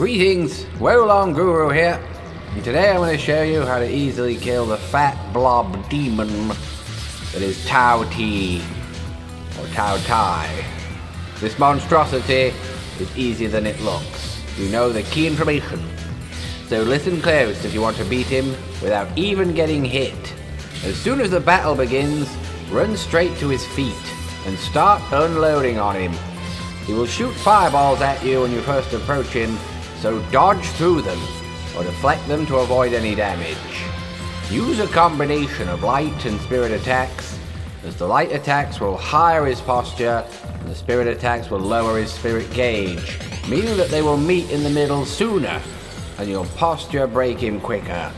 Greetings, Wo Long Guru here, and today I'm going to show you how to easily kill the fat blob demon that is Taotie, or Taotie. This monstrosity is easier than it looks. You know the key information, so listen close if you want to beat him without even getting hit. As soon as the battle begins, run straight to his feet and start unloading on him. He will shoot fireballs at you when you first approach him, so dodge through them or deflect them to avoid any damage. Use a combination of light and spirit attacks, as the light attacks will higher his posture and the spirit attacks will lower his spirit gauge, meaning that they will meet in the middle sooner and your posture break him quicker.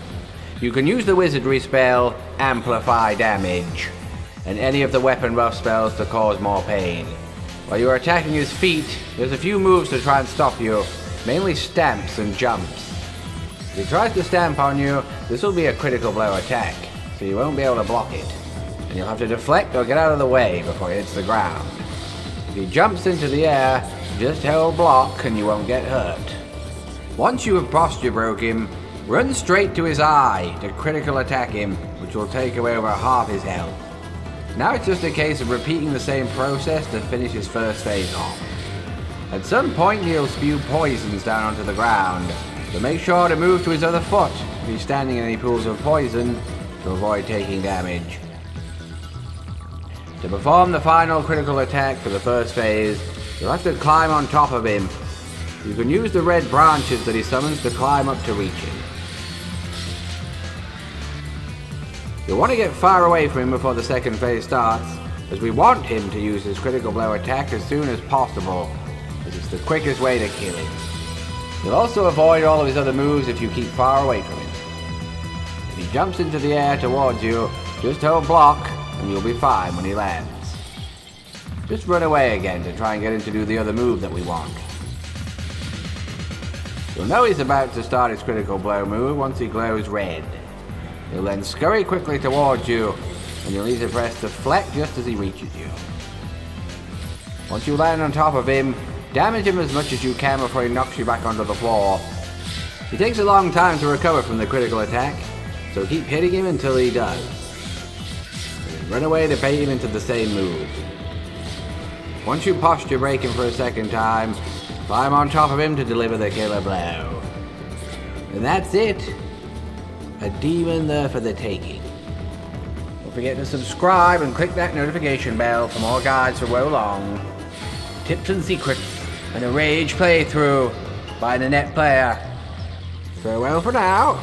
You can use the wizardry spell Amplify Damage and any of the weapon buff spells to cause more pain. While you are attacking his feet, there's a few moves to try and stop you, mainly stamps and jumps. If he tries to stamp on you, this will be a critical blow attack, so you won't be able to block it, and you'll have to deflect or get out of the way before it hits the ground. If he jumps into the air, just hold block and you won't get hurt. Once you have posture broke him, run straight to his eye to critical attack him, which will take away over half his health. Now it's just a case of repeating the same process to finish his first phase off. At some point he'll spew poisons down onto the ground, so make sure to move to his other foot if he's standing in any pools of poison to avoid taking damage. To perform the final critical attack for the first phase, you'll have to climb on top of him. You can use the red branches that he summons to climb up to reach him. You'll want to get far away from him before the second phase starts, as we want him to use his critical blow attack as soon as possible, as it's the quickest way to kill him. You'll also avoid all of his other moves if you keep far away from him. If he jumps into the air towards you, just hold block and you'll be fine when he lands. Just run away again to try and get him to do the other move that we want. You'll know he's about to start his critical blow move once he glows red. He'll then scurry quickly towards you, and you'll either press deflect just as he reaches you. Once you land on top of him, damage him as much as you can before he knocks you back onto the floor. He takes a long time to recover from the critical attack, so keep hitting him until he does. And run away to bait him into the same move. Once you posture break him for a second time, climb on top of him to deliver the killer blow. And that's it. A demon there for the taking. Don't forget to subscribe and click that notification bell for more guides for Wo Long, tips and secrets, and a rage playthrough by the net player. Farewell for now.